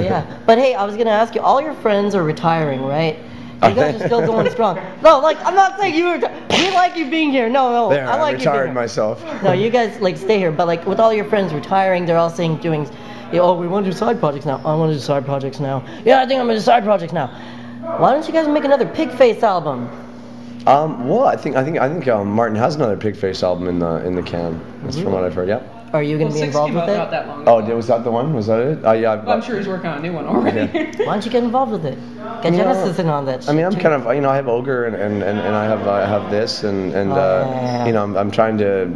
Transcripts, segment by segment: Yeah. But hey, I was going to ask you, all your friends are retiring, right? You guys are still going strong. No, like, I'm not saying you were... We like you being here. No, no. There, I like retired you myself. No, you guys, like, stay here. But, like, with all your friends retiring, they're all saying, doing... You know, oh, we want to do side projects now. I want to do side projects now. Yeah, I think I'm going to do side projects now. Why don't you guys make another Pig Face album? Well, I think Martin has another Pig Face album in the can. That's from what I've heard. Yeah. Are you going to be involved with it? Not that long ago. Oh, was that the one? Was that it? Yeah. Well, I'm sure he's working on a new one already. Yeah. Why don't you get involved with it? Get Genesis in on that. I mean, I'm kind of, I have Ogre and I have this and I'm trying to,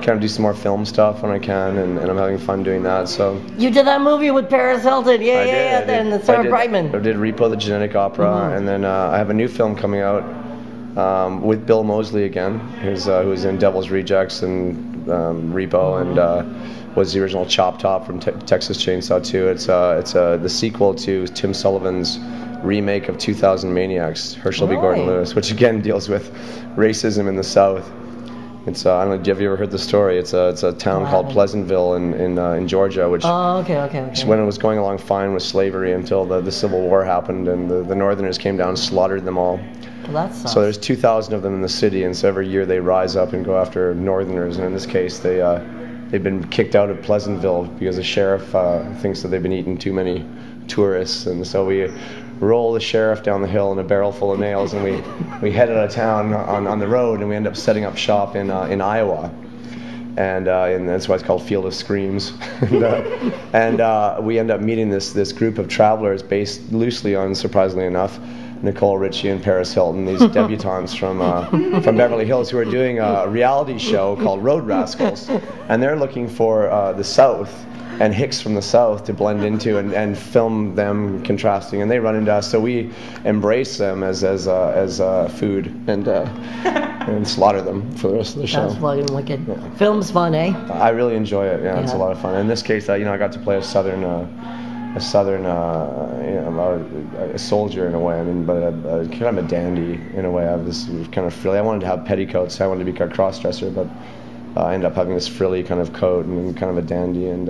kind of do some more film stuff when I can, and I'm having fun doing that. So you did that movie with Paris Hilton, and Sarah Brightman. I did Repo the Genetic Opera, and then I have a new film coming out with Bill Mosley again, who's in Devil's Rejects and Repo, and was the original Chop Top from Texas Chainsaw 2. It's the sequel to Tim Sullivan's remake of 2000 Maniacs, Herschel Gordon Lewis, which again deals with racism in the South. I don't know, have you ever heard the story? It's a town called Pleasantville in Georgia, which when it was going along fine with slavery until the Civil War happened, and the Northerners came down and slaughtered them all. Well, that sucks. So there's 2,000 of them in the city, and so every year they rise up and go after Northerners, and in this case they've been kicked out of Pleasantville because the sheriff thinks that they've been eating too many tourists, and so we roll the sheriff down the hill in a barrel full of nails, and we head out of town on the road, and we end up setting up shop in Iowa, and that's why it's called Field of Screams. and we end up meeting this group of travelers based loosely on, surprisingly enough, Nicole Ritchie and Paris Hilton, these debutantes from Beverly Hills, who are doing a reality show called Road Rascals, and they're looking for the South and hicks from the South to blend into and film them contrasting, and they run into us, so we embrace them as food and slaughter them for the rest of the show. That's fucking wicked. Yeah. Film's fun, eh? I really enjoy it. Yeah, it's a lot of fun. In this case, I got to play a soldier in a way. I mean, but kind of a dandy in a way. I have this kind of frilly. I wanted to have petticoats. I wanted to be a cross-dresser, but I ended up having this frilly kind of coat and kind of a dandy, and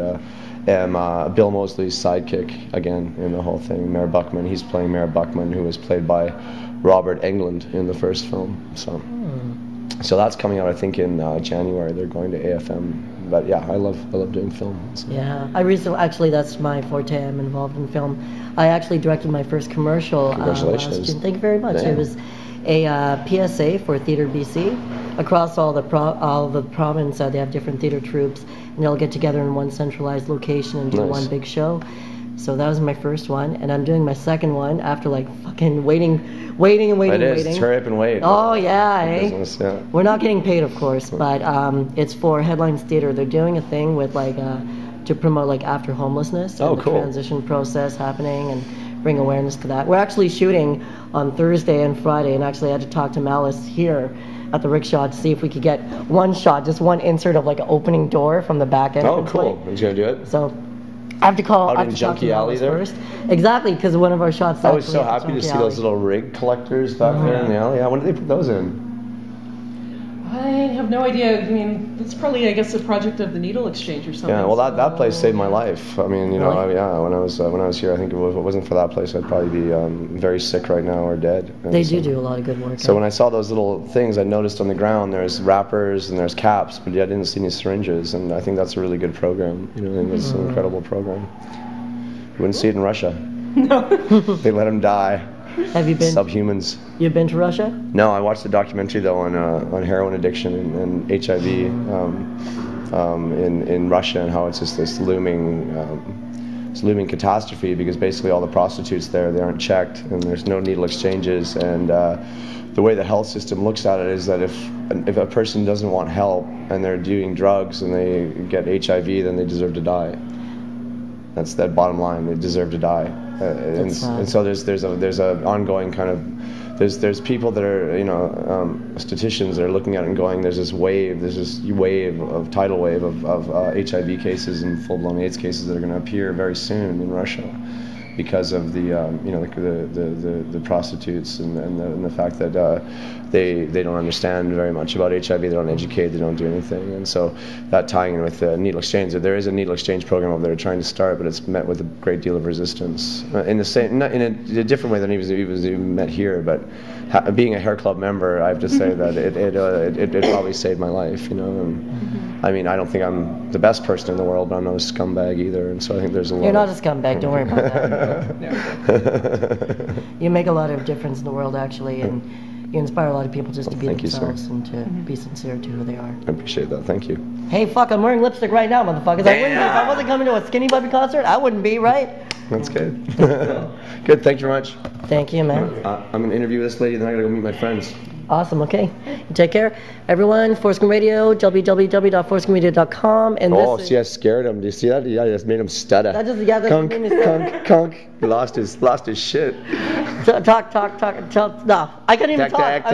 am Bill Mosley's sidekick again in the whole thing. Mayor Buckman, he's playing Mayor Buckman, who was played by Robert Englund in the first film. So that's coming out, I think, in January. They're going to AFM, but yeah, I love doing film. So. Yeah, I recently, actually, that's my forte. I'm involved in film. I actually directed my first commercial. Congratulations! Thank you very much. Yeah. It was a PSA for Theatre BC. Across all the province, they have different theater troupes, and they'll get together in one centralized location and do one big show. So that was my first one, and I'm doing my second one after like fucking waiting. Hurry up and wait. Oh yeah, business, yeah. We're not getting paid, of course, but it's for Headlines Theater. They're doing a thing with to promote after homelessness and the transition process happening and bring awareness to that. We're actually shooting on Thursday and Friday, and actually I had to talk to Malice here at the Rickshaw to see if we could get one shot, just one insert of an opening door from the back end. Oh, cool. He's going to do it? So I have to call out in Junkie Alley there? First. Exactly, because one of our shots... I was so happy to see those little rig collectors back there in the alley. When did they put those in? I have no idea. I mean, it's probably, I guess, a project of the Needle Exchange or something. Yeah, well, that place saved my life. I mean, really? When I was here, I think if it wasn't for that place, I'd probably be very sick right now or dead. And they do a lot of good work. So when I saw those little things, I noticed on the ground there's wrappers and there's caps, but I didn't see any syringes, and I think that's a really good program. I think it's an incredible program. You wouldn't see it in Russia. No. They let them die. Have you been? Subhumans. You've been to Russia? No, I watched a documentary though on heroin addiction and HIV in Russia, and how it's just this looming catastrophe, because basically all the prostitutes there, they aren't checked, and there's no needle exchanges, and the way the health system looks at it is that if a person doesn't want help and they're doing drugs and they get HIV, then they deserve to die. That's that bottom line. They deserve to die. And so there's a ongoing kind of there's people that are statisticians that are looking at it and going, there's this tidal wave of HIV cases and full blown AIDS cases that are going to appear very soon in Russia, because of the prostitutes and the fact that they don't understand very much about HIV, they don't educate, they don't do anything, and so that tying in with the needle exchange, there is a needle exchange program over there trying to start, but it's met with a great deal of resistance in a different way than it was even met here. But being a Hair Club member, I have to say that it probably saved my life, you know. And, I mean, I don't think I'm the best person in the world, but I'm not a scumbag either, and so I think there's a lot. You're not a scumbag. Don't worry about that. You make a lot of difference in the world, actually, and you inspire a lot of people just to be themselves and to be sincere to who they are. I appreciate that. Thank you. Hey, fuck, I'm wearing lipstick right now, motherfuckers. Damn. I wouldn't be, if I wasn't coming to a Skinny Puppy concert, I wouldn't be, right? That's good. Good, thank you very much. Thank you, man. I'm going to interview this lady, then I got to go meet my friends. Awesome, okay. Take care. Everyone, Fourskin Radio, www.fourskinradio.com. Oh, see, I scared him. Do you see that? Yeah, I just made him stutter. That just, yeah, that conk, made me stutter. Conk. Lost his shit. Talk. No, I can't even talk.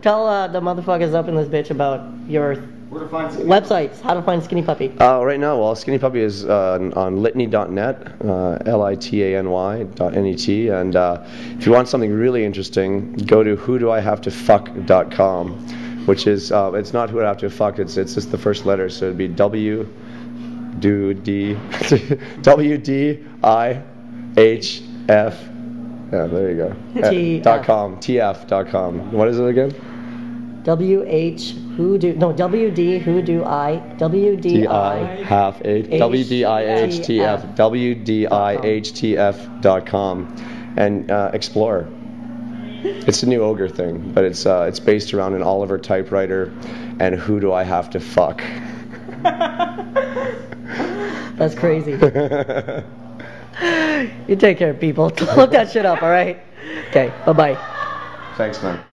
Tell the motherfuckers up in this bitch about your websites, how to find Skinny Puppy. Right now, well, Skinny Puppy is on litany.net, litany.net, and if you want something really interesting, go to whodoihavetofuck.com, which is, it's not who I have to fuck, it's just the first letter, so it'd be WDIHF, yeah, there you go, tf.com, what is it again? WDIHTF.com, and explore. It's a new Ogre thing, but it's based around an Oliver typewriter and who do I have to fuck. That's crazy. You take care, people. Look that shit up, all right? Okay, bye-bye. Thanks, man.